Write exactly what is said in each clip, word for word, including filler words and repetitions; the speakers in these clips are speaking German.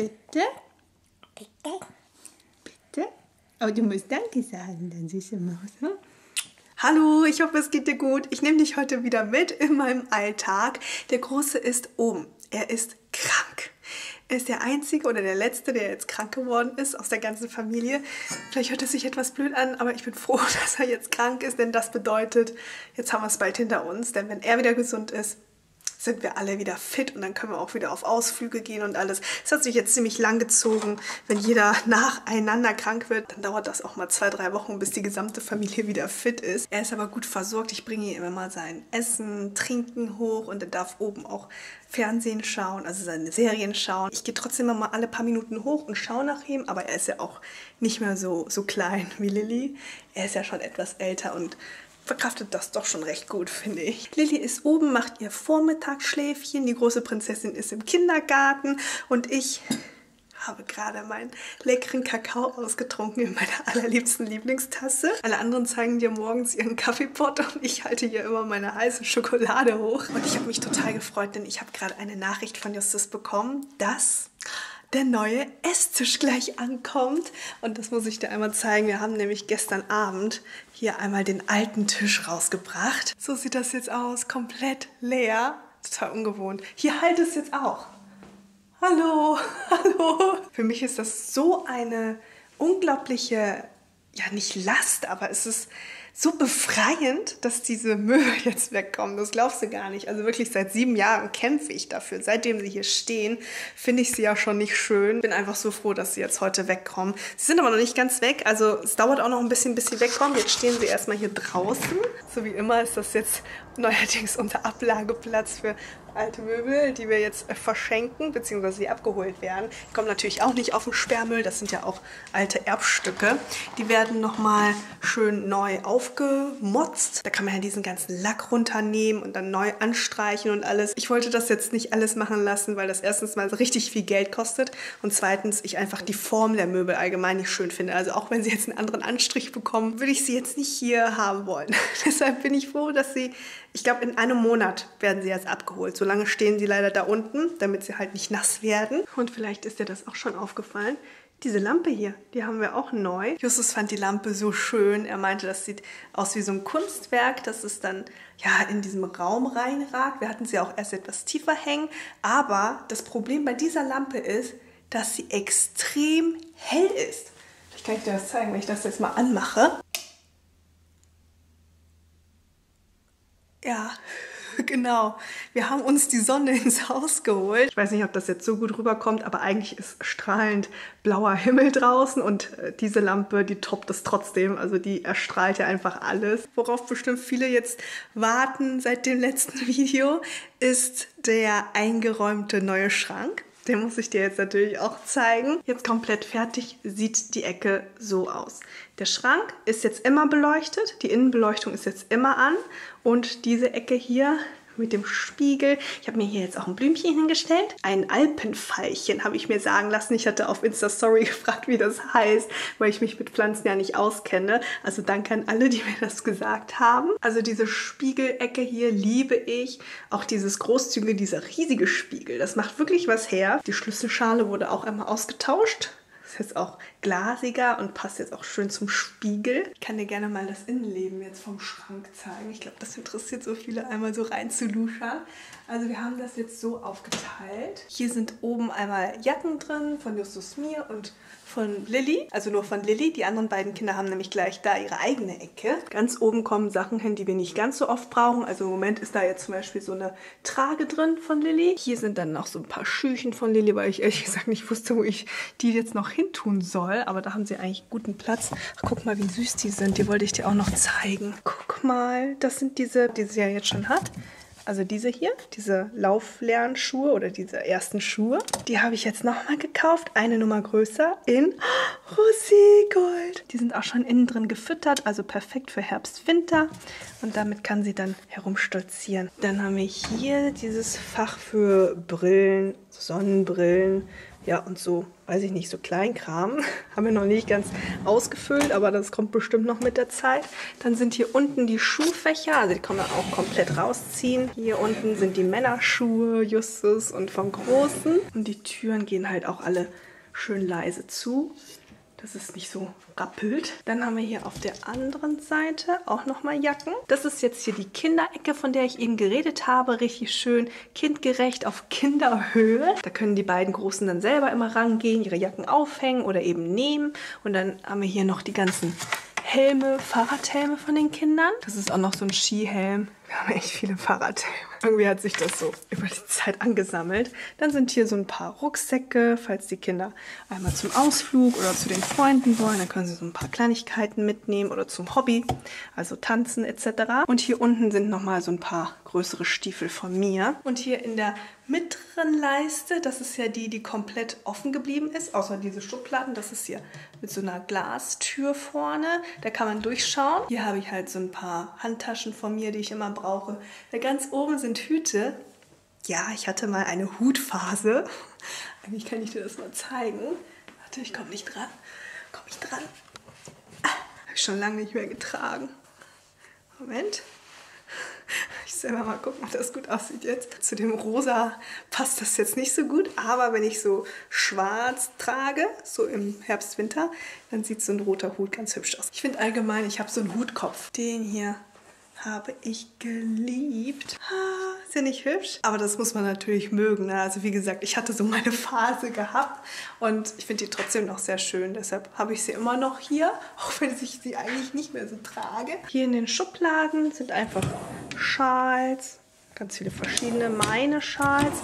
Bitte? Bitte? Bitte? Aber du musst Danke sagen, dann süße Maus. Hm? Hallo, ich hoffe, es geht dir gut. Ich nehme dich heute wieder mit in meinem Alltag. Der Große ist oben. Er ist krank. Er ist der Einzige oder der Letzte, der jetzt krank geworden ist aus der ganzen Familie. Vielleicht hört es sich etwas blöd an, aber ich bin froh, dass er jetzt krank ist, denn das bedeutet, jetzt haben wir es bald hinter uns. Denn wenn er wieder gesund ist, sind wir alle wieder fit und dann können wir auch wieder auf Ausflüge gehen und alles. Es hat sich jetzt ziemlich lang gezogen. Wenn jeder nacheinander krank wird, dann dauert das auch mal zwei, drei Wochen, bis die gesamte Familie wieder fit ist. Er ist aber gut versorgt. Ich bringe ihm immer sein Essen, Trinken hoch und er darf oben auch Fernsehen schauen, also seine Serien schauen. Ich gehe trotzdem mal alle paar Minuten hoch und schaue nach ihm, aber er ist ja auch nicht mehr so, so klein wie Lilly. Er ist ja schon etwas älter und verkraftet das doch schon recht gut, finde ich. Lilly ist oben, macht ihr Vormittagsschläfchen. Die große Prinzessin ist im Kindergarten und ich habe gerade meinen leckeren Kakao ausgetrunken in meiner allerliebsten Lieblingstasse. Alle anderen zeigen dir morgens ihren Kaffeepott und ich halte hier immer meine heiße Schokolade hoch. Und ich habe mich total gefreut, denn ich habe gerade eine Nachricht von Justus bekommen, dass der neue Esstisch gleich ankommt. Und das muss ich dir einmal zeigen. Wir haben nämlich gestern Abend hier einmal den alten Tisch rausgebracht. So sieht das jetzt aus. Komplett leer. Total ungewohnt. Hier halt es jetzt auch. Hallo, hallo. Für mich ist das so eine unglaubliche, ja nicht Last, aber es ist so befreiend, dass diese Möwe jetzt wegkommen. Das glaubst du gar nicht. Also wirklich seit sieben Jahren kämpfe ich dafür. Seitdem sie hier stehen, finde ich sie ja schon nicht schön. Bin einfach so froh, dass sie jetzt heute wegkommen. Sie sind aber noch nicht ganz weg. Also es dauert auch noch ein bisschen, bis sie wegkommen. Jetzt stehen sie erstmal hier draußen. So wie immer ist das jetzt neuerdings unser Ablageplatz für alte Möbel, die wir jetzt verschenken, beziehungsweise die abgeholt werden. Die kommen natürlich auch nicht auf den Sperrmüll. Das sind ja auch alte Erbstücke. Die werden nochmal schön neu aufgeholt. Aufgemotzt. Da kann man ja diesen ganzen Lack runternehmen und dann neu anstreichen und alles. Ich wollte das jetzt nicht alles machen lassen, weil das erstens mal richtig viel Geld kostet und zweitens ich einfach die Form der Möbel allgemein nicht schön finde. Also auch wenn sie jetzt einen anderen Anstrich bekommen, würde ich sie jetzt nicht hier haben wollen. Deshalb bin ich froh, dass sie, ich glaube in einem Monat werden sie erst abgeholt. So lange stehen sie leider da unten, damit sie halt nicht nass werden. Und vielleicht ist dir das auch schon aufgefallen. Diese Lampe hier, die haben wir auch neu. Justus fand die Lampe so schön. Er meinte, das sieht aus wie so ein Kunstwerk, dass es dann ja in diesem Raum reinragt. Wir hatten sie auch erst etwas tiefer hängen. Aber das Problem bei dieser Lampe ist, dass sie extrem hell ist. Vielleicht kann ich dir das zeigen, wenn ich das jetzt mal anmache. Ja, genau. Wir haben uns die Sonne ins Haus geholt. Ich weiß nicht, ob das jetzt so gut rüberkommt, aber eigentlich ist strahlend blauer Himmel draußen und diese Lampe, die toppt es trotzdem. Also die erstrahlt ja einfach alles. Worauf bestimmt viele jetzt warten seit dem letzten Video, ist der eingeräumte neue Schrank. Den muss ich dir jetzt natürlich auch zeigen. Jetzt komplett fertig sieht die Ecke so aus. Der Schrank ist jetzt immer beleuchtet. Die Innenbeleuchtung ist jetzt immer an. Und diese Ecke hier mit dem Spiegel. Ich habe mir hier jetzt auch ein Blümchen hingestellt. Ein Alpenfeilchen habe ich mir sagen lassen. Ich hatte auf Insta-Story gefragt, wie das heißt, weil ich mich mit Pflanzen ja nicht auskenne. Also danke an alle, die mir das gesagt haben. Also diese Spiegelecke hier liebe ich. Auch dieses großzügige, dieser riesige Spiegel. Das macht wirklich was her. Die Schlüsselschale wurde auch einmal ausgetauscht. Ist jetzt auch glasiger und passt jetzt auch schön zum Spiegel. Ich kann dir gerne mal das Innenleben jetzt vom Schrank zeigen. Ich glaube, das interessiert so viele, einmal so rein zu luschern. Also wir haben das jetzt so aufgeteilt. Hier sind oben einmal Jacken drin von Justus, mir und von Lilly. Also nur von Lilly. Die anderen beiden Kinder haben nämlich gleich da ihre eigene Ecke. Ganz oben kommen Sachen hin, die wir nicht ganz so oft brauchen. Also im Moment ist da jetzt zum Beispiel so eine Trage drin von Lilly. Hier sind dann noch so ein paar Schüchen von Lilly, weil ich ehrlich gesagt nicht wusste, wo ich die jetzt noch hintun soll. Aber da haben sie eigentlich guten Platz. Ach, guck mal, wie süß die sind. Die wollte ich dir auch noch zeigen. Guck mal, das sind diese, die sie ja jetzt schon hat. Also diese hier, diese Lauflernschuhe oder diese ersten Schuhe. Die habe ich jetzt nochmal gekauft. Eine Nummer größer in Roségold. Die sind auch schon innen drin gefüttert, also perfekt für Herbst, Winter. Und damit kann sie dann herumstolzieren. Dann haben wir hier dieses Fach für Brillen, Sonnenbrillen. Ja, und so, weiß ich nicht, so Kleinkram haben wir noch nicht ganz ausgefüllt, aber das kommt bestimmt noch mit der Zeit. Dann sind hier unten die Schuhfächer, also die kann man auch komplett rausziehen. Hier unten sind die Männerschuhe, Justus und vom Großen. Und die Türen gehen halt auch alle schön leise zu, dass es nicht so rappelt. Dann haben wir hier auf der anderen Seite auch nochmal Jacken. Das ist jetzt hier die Kinderecke, von der ich eben geredet habe. Richtig schön kindgerecht auf Kinderhöhe. Da können die beiden Großen dann selber immer rangehen, ihre Jacken aufhängen oder eben nehmen. Und dann haben wir hier noch die ganzen Helme, Fahrradhelme von den Kindern. Das ist auch noch so ein Skihelm. Wir haben echt viele Fahrradhelme. Irgendwie hat sich das so über die Zeit angesammelt. Dann sind hier so ein paar Rucksäcke, falls die Kinder einmal zum Ausflug oder zu den Freunden wollen. Dann können sie so ein paar Kleinigkeiten mitnehmen oder zum Hobby, also tanzen et cetera. Und hier unten sind nochmal so ein paar größere Stiefel von mir. Und hier in der mittleren Leiste, das ist ja die, die komplett offen geblieben ist, außer diese Schubladen. Das ist hier mit so einer Glastür vorne. Da kann man durchschauen. Hier habe ich halt so ein paar Handtaschen von mir, die ich immer brauche. brauche. Da ganz oben sind Hüte. Ja, ich hatte mal eine Hutphase. Eigentlich kann ich dir das mal zeigen. Warte, ich komme nicht dran. Komme ich dran? Ah, habe ich schon lange nicht mehr getragen. Moment. Ich selber mal gucken, ob das gut aussieht jetzt. Zu dem Rosa passt das jetzt nicht so gut, aber wenn ich so schwarz trage, so im Herbst, Winter, dann sieht so ein roter Hut ganz hübsch aus. Ich finde allgemein, ich habe so einen Hutkopf. Den hier habe ich geliebt. Ah, ist ja nicht hübsch? Aber das muss man natürlich mögen. Ne? Also wie gesagt, ich hatte so meine Phase gehabt und ich finde die trotzdem noch sehr schön. Deshalb habe ich sie immer noch hier, auch wenn ich sie eigentlich nicht mehr so trage. Hier in den Schubladen sind einfach Schals, ganz viele verschiedene. Meine Schals,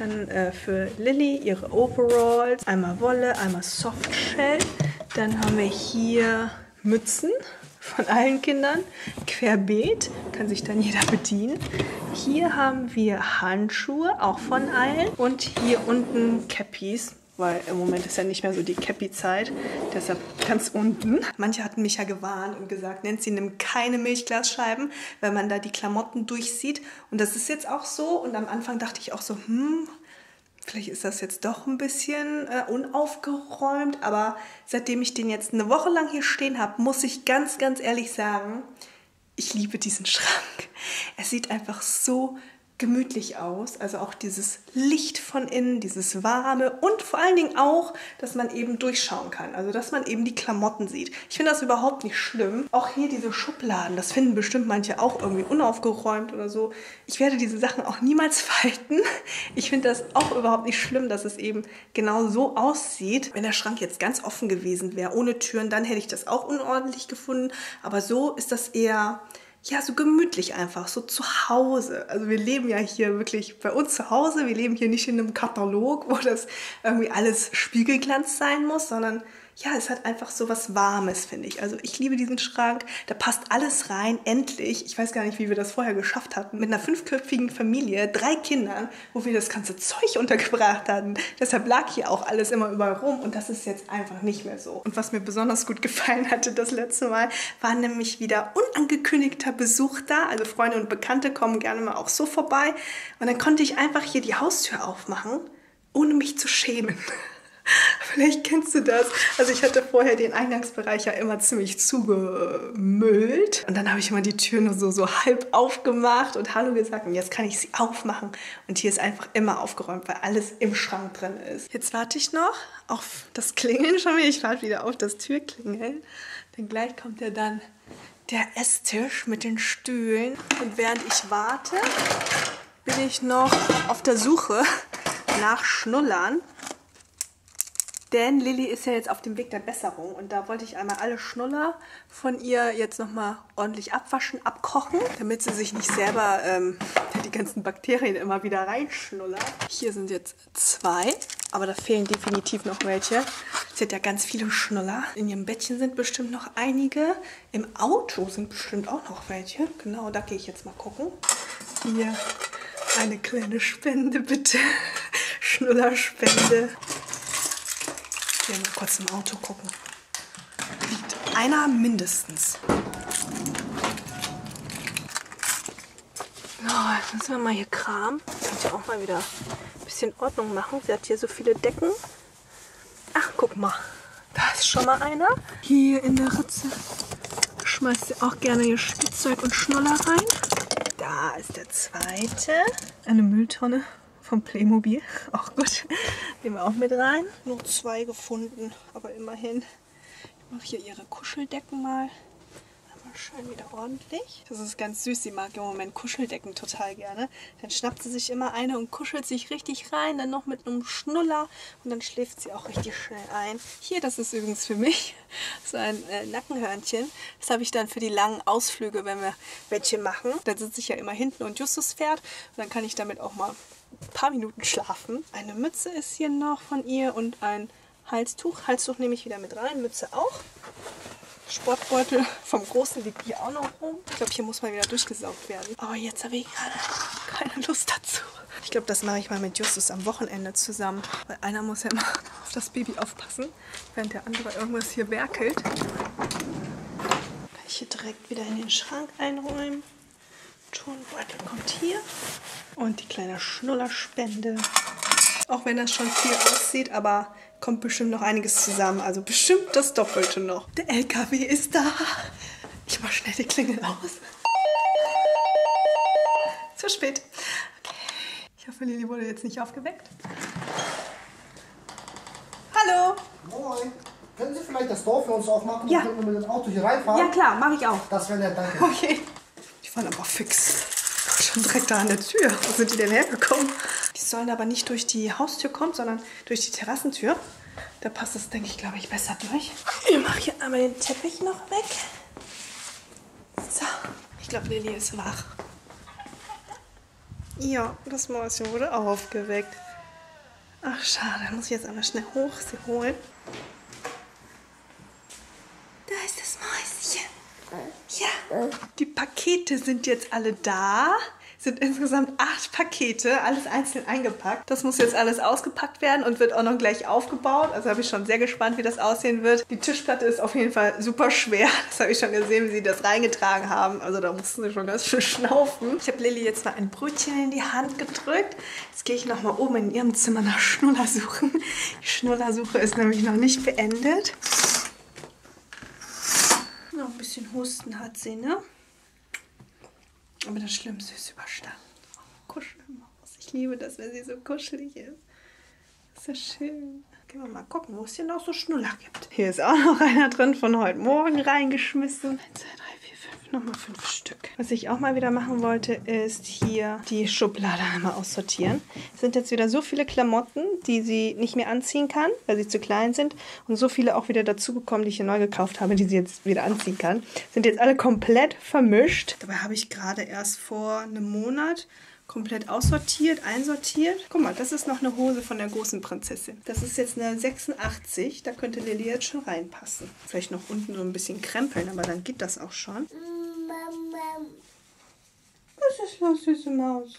dann äh, für Lilly ihre Overalls, einmal Wolle, einmal Softshell. Dann haben wir hier Mützen. Von allen Kindern, querbeet, kann sich dann jeder bedienen. Hier haben wir Handschuhe, auch von allen. Und hier unten Cappies, weil im Moment ist ja nicht mehr so die Cappy-Zeit, deshalb ganz unten. Manche hatten mich ja gewarnt und gesagt, Nancy, nimm keine Milchglasscheiben, weil man da die Klamotten durchsieht. Und das ist jetzt auch so. Und am Anfang dachte ich auch so, hm... vielleicht ist das jetzt doch ein bisschen äh, unaufgeräumt, aber seitdem ich den jetzt eine Woche lang hier stehen habe, muss ich ganz, ganz ehrlich sagen, ich liebe diesen Schrank. Er sieht einfach so gemütlich aus, also auch dieses Licht von innen, dieses Warme und vor allen Dingen auch, dass man eben durchschauen kann, also dass man eben die Klamotten sieht. Ich finde das überhaupt nicht schlimm. Auch hier diese Schubladen, das finden bestimmt manche auch irgendwie unaufgeräumt oder so. Ich werde diese Sachen auch niemals falten. Ich finde das auch überhaupt nicht schlimm, dass es eben genau so aussieht. Wenn der Schrank jetzt ganz offen gewesen wäre, ohne Türen, dann hätte ich das auch unordentlich gefunden, aber so ist das eher... ja, so gemütlich einfach, so zu Hause. Also wir leben ja hier wirklich bei uns zu Hause. Wir leben hier nicht in einem Katalog, wo das irgendwie alles Spiegelglanz sein muss, sondern ja, es hat einfach so was Warmes, finde ich. Also ich liebe diesen Schrank, da passt alles rein, endlich. Ich weiß gar nicht, wie wir das vorher geschafft hatten. Mit einer fünfköpfigen Familie, drei Kindern, wo wir das ganze Zeug untergebracht hatten. Deshalb lag hier auch alles immer überall rum und das ist jetzt einfach nicht mehr so. Und was mir besonders gut gefallen hatte das letzte Mal, war nämlich wieder unangekündigter Besuch da. Also Freunde und Bekannte kommen gerne mal auch so vorbei. Und dann konnte ich einfach hier die Haustür aufmachen, ohne mich zu schämen. Vielleicht kennst du das. Also ich hatte vorher den Eingangsbereich ja immer ziemlich zugemüllt. Und dann habe ich immer die Tür nur so, so halb aufgemacht und Hallo gesagt. Und jetzt kann ich sie aufmachen. Und hier ist einfach immer aufgeräumt, weil alles im Schrank drin ist. Jetzt warte ich noch auf das Klingeln schon wieder. Ich warte wieder auf das Türklingeln. Denn gleich kommt ja dann der Esstisch mit den Stühlen. Und während ich warte, bin ich noch auf der Suche nach Schnullern. Denn Lilly ist ja jetzt auf dem Weg der Besserung und da wollte ich einmal alle Schnuller von ihr jetzt nochmal ordentlich abwaschen, abkochen, damit sie sich nicht selber ähm, die ganzen Bakterien immer wieder reinschnullern. Hier sind jetzt zwei, aber da fehlen definitiv noch welche. Sie hat ja ganz viele Schnuller. In ihrem Bettchen sind bestimmt noch einige. Im Auto sind bestimmt auch noch welche. Genau, da gehe ich jetzt mal gucken. Hier eine kleine Spende, bitte. Schnullerspende. Mal kurz im Auto gucken. Liegt einer mindestens. Oh, jetzt müssen wir mal hier kramen. Kann ich auch mal wieder ein bisschen Ordnung machen. Sie hat hier so viele Decken. Guck mal, da ist schon mal einer. Hier in der Ritze schmeißt ihr auch gerne ihr Spielzeug und Schnuller rein. Da ist der zweite. Eine Mülltonne vom Playmobil. Auch gut. Nehmen wir auch mit rein. Nur zwei gefunden, aber immerhin. Ich mache hier ihre Kuscheldecken mal. Schön wieder ordentlich. Das ist ganz süß. Sie mag im Moment Kuscheldecken total gerne. Dann schnappt sie sich immer eine und kuschelt sich richtig rein. Dann noch mit einem Schnuller. Und dann schläft sie auch richtig schnell ein. Hier, das ist übrigens für mich so ein äh, Nackenhörnchen. Das habe ich dann für die langen Ausflüge, wenn wir welche machen. Dann sitze ich ja immer hinten und Justus fährt. Und dann kann ich damit auch mal ein paar Minuten schlafen. Eine Mütze ist hier noch von ihr und ein Halstuch. Halstuch nehme ich wieder mit rein. Mütze auch. Sportbeutel vom Großen liegt hier auch noch rum. Ich glaube, hier muss mal wieder durchgesaugt werden. Aber jetzt habe ich gerade keine Lust dazu. Ich glaube, das mache ich mal mit Justus am Wochenende zusammen. Weil einer muss ja immer auf das Baby aufpassen, während der andere irgendwas hier werkelt. Kann ich hier direkt wieder in den Schrank einräumen. Turnbeutel kommt hier. Und die kleine Schnullerspende. Auch wenn das schon viel aussieht, aber kommt bestimmt noch einiges zusammen. Also bestimmt das Doppelte noch. Der L K W ist da. Ich mach schnell die Klingel aus. Zu spät. Okay. Ich hoffe, Lilly wurde jetzt nicht aufgeweckt. Hallo. Moin. Können Sie vielleicht das Tor für uns aufmachen? Ja. Können wir mit dem Auto hier reinfahren? Ja klar, mache ich auch. Das wäre nett, danke. Okay. Die fahren aber fix. Schon direkt da an der Tür. Wo sind die denn hergekommen? Die sollen aber nicht durch die Haustür kommen, sondern durch die Terrassentür. Da passt es, denke ich, glaube ich, besser durch. Ich mache hier einmal den Teppich noch weg. So, ich glaube, Lilly ist wach. Ja, das Mäuschen wurde aufgeweckt. Ach, schade. Da muss ich jetzt einmal schnell hoch sie holen. Da ist das Mäuschen. Ja, die Pakete sind jetzt alle da. Sind insgesamt acht Pakete, alles einzeln eingepackt. Das muss jetzt alles ausgepackt werden und wird auch noch gleich aufgebaut. Also habe ich schon sehr gespannt, wie das aussehen wird. Die Tischplatte ist auf jeden Fall super schwer. Das habe ich schon gesehen, wie sie das reingetragen haben. Also da mussten sie schon ganz schön schnaufen. Ich habe Lilly jetzt mal ein Brötchen in die Hand gedrückt. Jetzt gehe ich nochmal oben in ihrem Zimmer nach Schnuller suchen. Die Schnullersuche ist nämlich noch nicht beendet. Noch ein bisschen Husten hat sie, ne? Aber das Schlimmste ist überstanden. Oh, Kuschelmaus. Ich liebe das, wenn sie so kuschelig ist. Das ist ja schön. Gehen wir mal gucken, wo es hier noch so Schnuller gibt. Hier ist auch noch einer drin von heute Morgen reingeschmissen. eins, zwei, drei, vier, fünf. Nochmal fünf Stück. Was ich auch mal wieder machen wollte, ist hier die Schublade einmal aussortieren. Es sind jetzt wieder so viele Klamotten, die sie nicht mehr anziehen kann, weil sie zu klein sind. Und so viele auch wieder dazugekommen, die ich hier neu gekauft habe, die sie jetzt wieder anziehen kann. Sind jetzt alle komplett vermischt. Dabei habe ich gerade erst vor einem Monat komplett aussortiert, einsortiert. Guck mal, das ist noch eine Hose von der großen Prinzessin. Das ist jetzt eine sechsundachtzig, da könnte Lilly jetzt schon reinpassen. Vielleicht noch unten so ein bisschen krempeln, aber dann geht das auch schon. Was ist los, süße Maus?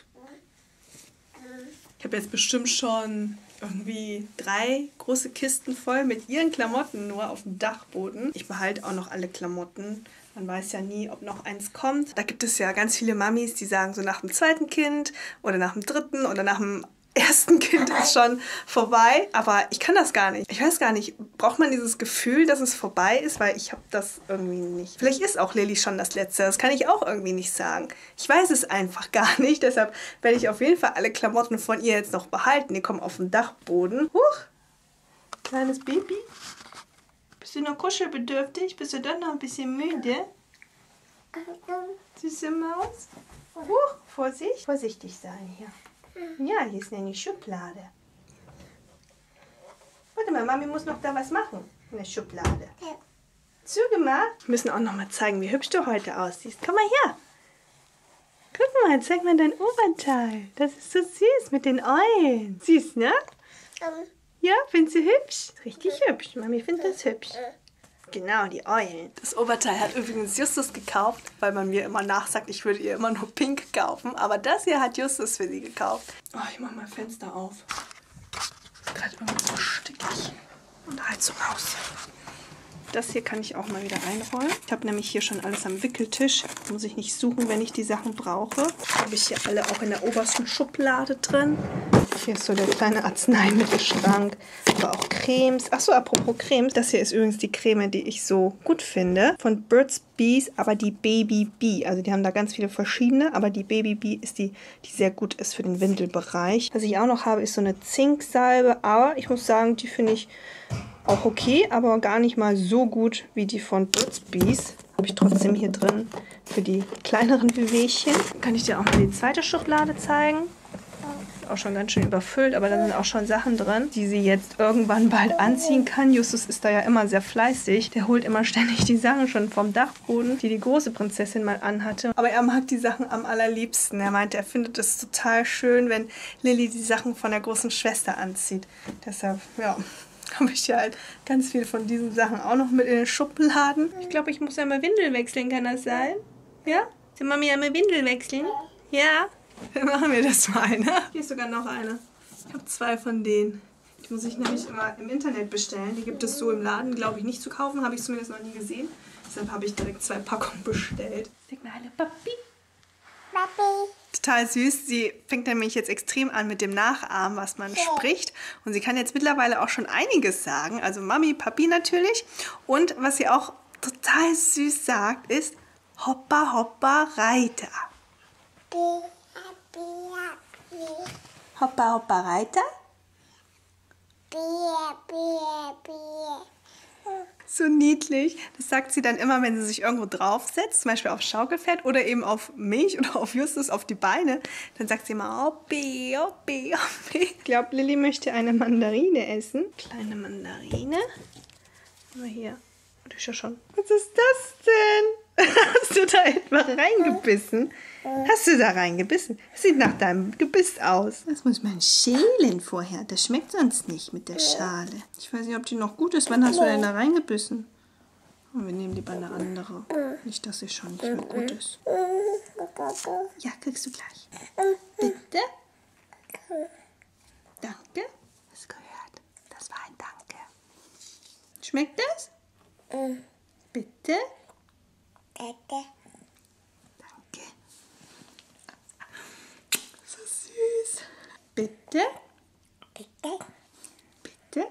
Ich habe jetzt bestimmt schon irgendwie drei große Kisten voll mit ihren Klamotten nur auf dem Dachboden. Ich behalte auch noch alle Klamotten. Man weiß ja nie, ob noch eins kommt. Da gibt es ja ganz viele Mamis, die sagen so nach dem zweiten Kind oder nach dem dritten oder nach dem ersten Kind ist schon vorbei. Aber ich kann das gar nicht. Ich weiß gar nicht, braucht man dieses Gefühl, dass es vorbei ist? Weil ich habe das irgendwie nicht. Vielleicht ist auch Lilly schon das Letzte. Das kann ich auch irgendwie nicht sagen. Ich weiß es einfach gar nicht. Deshalb werde ich auf jeden Fall alle Klamotten von ihr jetzt noch behalten. Die kommen auf den Dachboden. Huch! Kleines Baby. Bist du noch kuschelbedürftig? Bist du dann noch ein bisschen müde? Süße Maus. Huch, Vorsicht. Vorsichtig sein hier. Ja, hier ist nämlich Schublade. Warte mal, Mami muss noch da was machen in der Schublade. Zugemacht. Wir müssen auch noch mal zeigen, wie hübsch du heute aussiehst. Komm mal her. Guck mal, zeig mal dein Oberteil. Das ist so süß mit den Eulen. Süß, ne? Ja, findest du hübsch? Richtig hübsch. Mami findet das hübsch. Genau, die Eulen. Das Oberteil hat übrigens Justus gekauft, weil man mir immer nachsagt, ich würde ihr immer nur pink kaufen. Aber das hier hat Justus für sie gekauft. Oh, ich mach mal Fenster auf. Ist gerade irgendwie so stickig. Und Heizung aus. Das hier kann ich auch mal wieder einrollen. Ich habe nämlich hier schon alles am Wickeltisch. Muss ich nicht suchen, wenn ich die Sachen brauche. Habe ich hier alle auch in der obersten Schublade drin. Hier ist so der kleine Arzneimittelschrank, aber auch Cremes. Achso, apropos Cremes. Das hier ist übrigens die Creme, die ich so gut finde. Von Burt's Bees, aber die Baby Bee. Also die haben da ganz viele verschiedene, aber die Baby Bee ist die, die sehr gut ist für den Windelbereich. Was ich auch noch habe, ist so eine Zinksalbe. Aber ich muss sagen, die finde ich auch okay, aber gar nicht mal so gut wie die von Burt's Bees. Habe ich trotzdem hier drin für die kleineren Wehwehchen. Kann ich dir auch mal die zweite Schublade zeigen. Auch schon ganz schön überfüllt, aber da sind auch schon Sachen drin, die sie jetzt irgendwann bald anziehen kann. Justus ist da ja immer sehr fleißig. Der holt immer ständig die Sachen schon vom Dachboden, die die große Prinzessin mal anhatte. Aber er mag die Sachen am allerliebsten. Er meinte, er findet es total schön, wenn Lilly die Sachen von der großen Schwester anzieht. Deshalb, ja, habe ich ja halt ganz viel von diesen Sachen auch noch mit in den Schubladen. Ich glaube, ich muss ja mal Windel wechseln, kann das sein? Ja? Soll Mami ja mal Windel wechseln? Ja? Wir machen mir das mal eine. Hier ist sogar noch eine. Ich habe zwei von denen. Die muss ich nämlich immer im Internet bestellen. Die gibt es so im Laden, glaube ich, nicht zu kaufen. Habe ich zumindest noch nie gesehen. Deshalb habe ich direkt zwei Packungen bestellt. Sag mal hallo, Papi. Papi. Total süß. Sie fängt nämlich jetzt extrem an mit dem Nachahmen, was man ja spricht. Und sie kann jetzt mittlerweile auch schon einiges sagen. Also Mami, Papi natürlich. Und was sie auch total süß sagt, ist Hoppa, Hoppa, Reiter. Papi. Hoppa, Hoppa, Reiter. So niedlich. Das sagt sie dann immer, wenn sie sich irgendwo draufsetzt, zum Beispiel auf Schaukelpferd oder eben auf mich oder auf Justus, auf die Beine. Dann sagt sie immer, Hoppi, Hoppi, Hoppi. Ich glaube, Lilly möchte eine Mandarine essen. Kleine Mandarine. Aber hier, das ist ja schon. Was ist das denn? Hast du da etwa reingebissen? Hast du da reingebissen? Das sieht nach deinem Gebiss aus. Das muss man schälen vorher. Das schmeckt sonst nicht mit der Schale. Ich weiß nicht, ob die noch gut ist. Wann hast du denn da reingebissen? Und wir nehmen lieber eine andere. Nicht, dass sie schon nicht mehr gut ist. Ja, kriegst du gleich. Bitte? Danke. Hast du gehört? Das war ein Danke. Schmeckt das? Bitte? Danke. Danke. So süß. Bitte? Bitte? Bitte?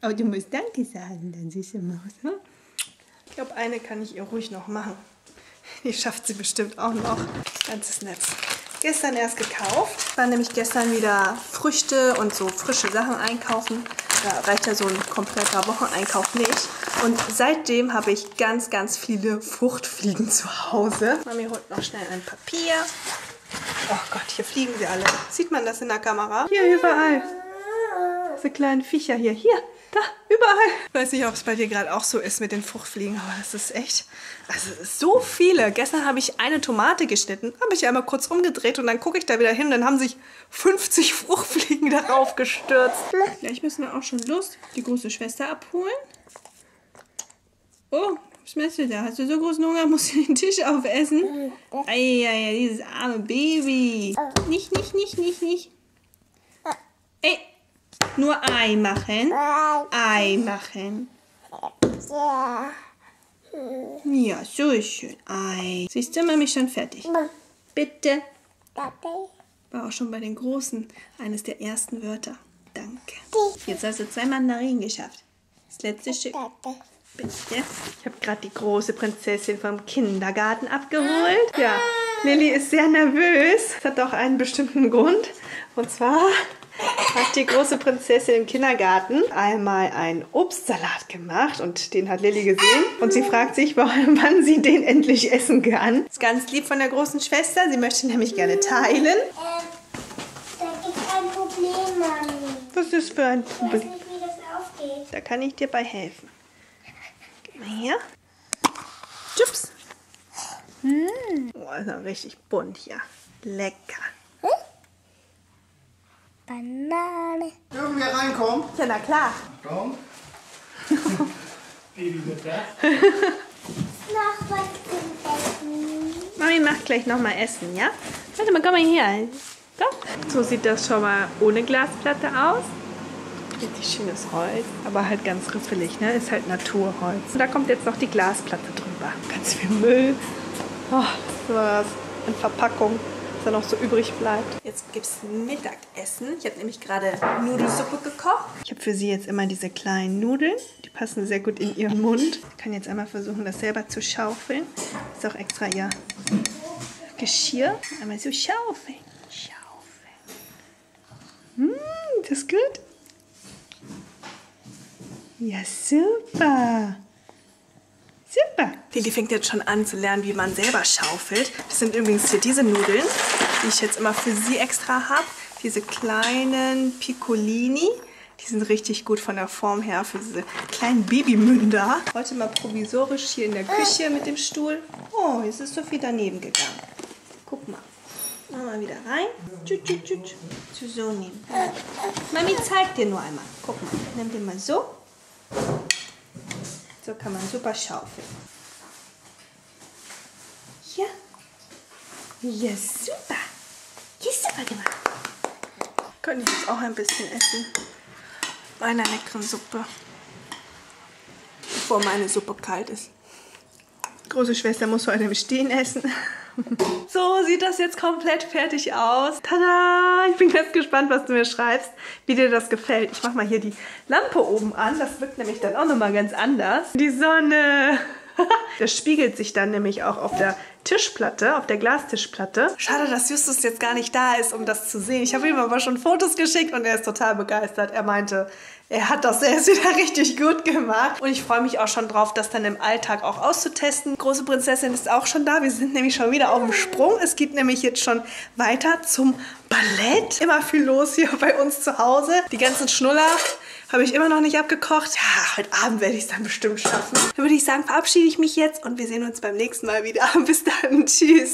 Aber du musst Danke sagen, dann süße Maus. Hm? Ich glaube, eine kann ich ihr ruhig noch machen. Die schafft sie bestimmt auch noch. Ganzes Netz. Gestern erst gekauft. War nämlich gestern wieder Früchte und so frische Sachen einkaufen. Da reicht ja so ein kompletter Wocheneinkauf nicht. Und seitdem habe ich ganz, ganz viele Fruchtfliegen zu Hause. Mami holt noch schnell ein Papier. Oh Gott, hier fliegen sie alle. Sieht man das in der Kamera? Hier überall. Diese kleinen Viecher hier. Hier, da, überall. Ich weiß nicht, ob es bei dir gerade auch so ist mit den Fruchtfliegen, aber das ist echt... Also so viele. Gestern habe ich eine Tomate geschnitten, habe ich einmal kurz rumgedreht und dann gucke ich da wieder hin und dann haben sich fünfzig Fruchtfliegen darauf gestürzt. Vielleicht müssen wir auch schon los, die große Schwester abholen. Oh, was machst du da? Hast du so großen Hunger, musst du den Tisch aufessen? Eieiei, dieses arme Baby. Nicht, nicht, nicht, nicht, nicht. Ey, nur Ei machen. Ei machen. Ja, so ist schön. Ei. Siehst du, Mami ist schon fertig. Bitte. War auch schon bei den Großen eines der ersten Wörter. Danke. Jetzt hast du zwei Mandarinen geschafft. Das letzte Stück. Bitte. Ich habe gerade die große Prinzessin vom Kindergarten abgeholt. Ja, Lilly ist sehr nervös. Das hat auch einen bestimmten Grund. Und zwar hat die große Prinzessin im Kindergarten einmal einen Obstsalat gemacht und den hat Lilly gesehen. Und sie fragt sich, wann sie den endlich essen kann. Das ist ganz lieb von der großen Schwester. Sie möchte nämlich gerne teilen. Ähm, da gibt es ein Problem, Mami. Was ist für ein Problem? Ich weiß nicht, wie das aufgeht. Da kann ich dir bei helfen. Mal her. Tschüps. Mm. Oh, ist ja richtig bunt hier. Lecker. Hm? Banane. Dürfen wir reinkommen? Ja, na klar. Komm. Baby mit da. Noch was zum Essen. Mami macht gleich nochmal Essen, ja? Warte mal, komm mal hier. Komm. So sieht das schon mal ohne Glasplatte aus. Richtig schönes Holz, aber halt ganz riffelig, ne? Ist halt Naturholz. Und da kommt jetzt noch die Glasplatte drüber. Ganz viel Müll. Oh, so was in Verpackung. da noch so übrig bleibt. Jetzt gibt es Mittagessen. Ich habe nämlich gerade Nudelsuppe gekocht. Ich habe für sie jetzt immer diese kleinen Nudeln. Die passen sehr gut in ihren Mund. Ich kann jetzt einmal versuchen, das selber zu schaufeln. Das ist auch extra ihr Geschirr. Einmal so schaufeln. Schaufeln. Mm, das ist gut. Ja, super. Super. Lilly fängt jetzt schon an zu lernen, wie man selber schaufelt. Das sind übrigens hier diese Nudeln, die ich jetzt immer für sie extra habe. Diese kleinen Piccolini. Die sind richtig gut von der Form her für diese kleinen Babymünder. Heute mal provisorisch hier in der Küche mit dem Stuhl. Oh, jetzt ist Sophie daneben gegangen. Guck mal. Mach mal wieder rein. Tschüt, tschüt, tschüt. Zu so nehmen. Mami zeigt dir nur einmal. Guck mal. Nimm den mal so. So kann man super schaufeln. Ja. Ja, super. Ja, super gemacht. Könnte ich jetzt auch ein bisschen essen. Bei einer leckeren Suppe. Bevor meine Suppe kalt ist. Große Schwester muss heute im Stehen essen. So sieht das jetzt komplett fertig aus. Tada! Ich bin ganz gespannt, was du mir schreibst, wie dir das gefällt. Ich mache mal hier die Lampe oben an. Das wirkt nämlich dann auch nochmal ganz anders. Die Sonne! Das spiegelt sich dann nämlich auch auf der Tischplatte, auf der Glastischplatte. Schade, dass Justus jetzt gar nicht da ist, um das zu sehen. Ich habe ihm aber schon Fotos geschickt und er ist total begeistert. Er meinte, er hat das erst wieder richtig gut gemacht. Und ich freue mich auch schon drauf, das dann im Alltag auch auszutesten. Große Prinzessin ist auch schon da. Wir sind nämlich schon wieder auf dem Sprung. Es geht nämlich jetzt schon weiter zum Ballett. Immer viel los hier bei uns zu Hause. Die ganzen Schnuller habe ich immer noch nicht abgekocht. Ja, heute Abend werde ich es dann bestimmt schaffen. Dann würde ich sagen, verabschiede ich mich jetzt und wir sehen uns beim nächsten Mal wieder. Bis dann. Tschüss.